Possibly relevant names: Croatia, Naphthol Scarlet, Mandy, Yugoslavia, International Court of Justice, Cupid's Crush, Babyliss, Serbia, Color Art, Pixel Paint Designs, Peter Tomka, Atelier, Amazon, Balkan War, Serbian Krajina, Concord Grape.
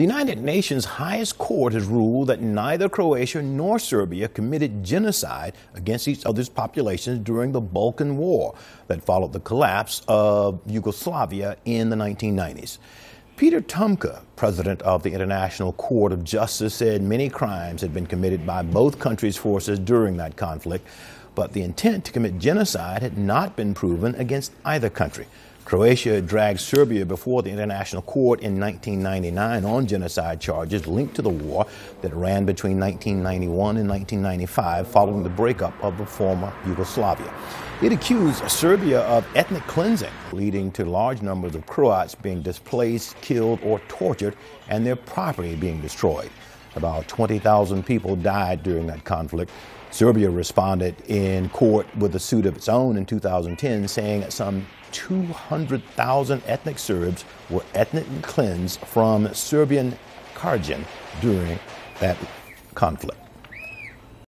The United Nations highest court has ruled that neither Croatia nor Serbia committed genocide against each other's populations during the Balkan War that followed the collapse of Yugoslavia in the 1990s. Peter Tomka, president of the International Court of Justice, said many crimes had been committed by both countries' forces during that conflict, but the intent to commit genocide had not been proven against either country. Croatia dragged Serbia before the International Court in 1999 on genocide charges linked to the war that ran between 1991 and 1995 following the breakup of the former Yugoslavia. It accused Serbia of ethnic cleansing, leading to large numbers of Croats being displaced, killed, or tortured, and their property being destroyed. About 20,000 people died during that conflict. Serbia responded in court with a suit of its own in 2010, saying that some 200,000 ethnic Serbs were ethnically cleansed from Serbian Krajina during that conflict.